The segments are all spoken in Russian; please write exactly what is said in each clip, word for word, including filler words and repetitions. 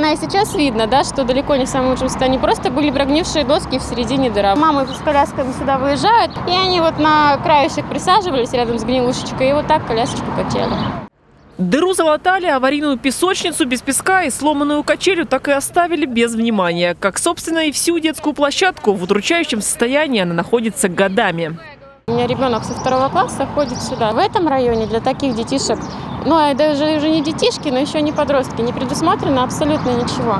Она и сейчас видно, да, что далеко не в самом лучшем состоянии. Просто были прогнившие доски в середине дыра. Мамы с колясками сюда выезжают, и они вот на краешек присаживались рядом с гнилушечкой, и вот так колясочку качали. Дыру залатали, аварийную песочницу без песка и сломанную качелю так и оставили без внимания. Как, собственно, и всю детскую площадку, в удручающем состоянии она находится годами. У меня ребенок со второго класса ходит сюда. В этом районе для таких детишек, ну, а даже уже не детишки, но еще не подростки, не предусмотрено абсолютно ничего.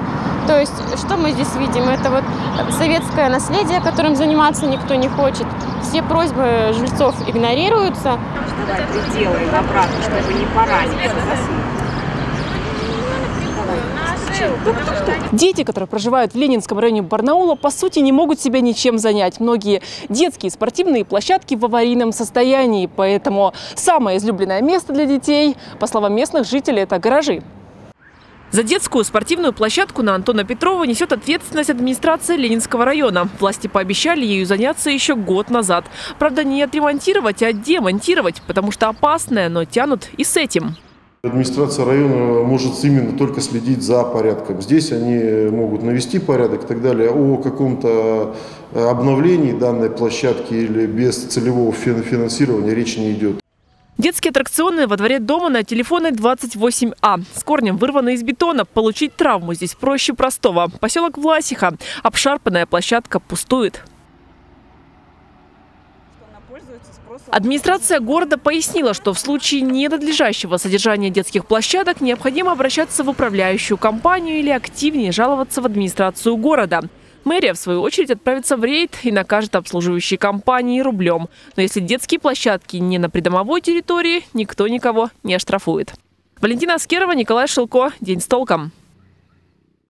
То есть, что мы здесь видим? Это вот советское наследие, которым заниматься никто не хочет. Все просьбы жильцов игнорируются. Давай, ты делай обратно, чтобы не пораниться. Дети, которые проживают в Ленинском районе Барнаула, по сути, не могут себя ничем занять. Многие детские спортивные площадки в аварийном состоянии, поэтому самое излюбленное место для детей, по словам местных жителей, это гаражи. За детскую спортивную площадку на Антона Петрова несет ответственность администрация Ленинского района. Власти пообещали ею заняться еще год назад. Правда, не отремонтировать, а демонтировать, потому что опасное, но тянут и с этим. Администрация района может именно только следить за порядком. Здесь они могут навести порядок и так далее. О каком-то обновлении данной площадки или без целевого финансирования речи не идет. Детские аттракционы во дворе дома на Телефонной двадцать восемь А. С корнем вырваны из бетона. Получить травму здесь проще простого. Поселок Власиха. Обшарпанная площадка пустует. Администрация города пояснила, что в случае ненадлежащего содержания детских площадок необходимо обращаться в управляющую компанию или активнее жаловаться в администрацию города. Мэрия, в свою очередь, отправится в рейд и накажет обслуживающие компании рублем. Но если детские площадки не на придомовой территории, никто никого не оштрафует. Валентина Аскерова, Николай Шилко. День с толком.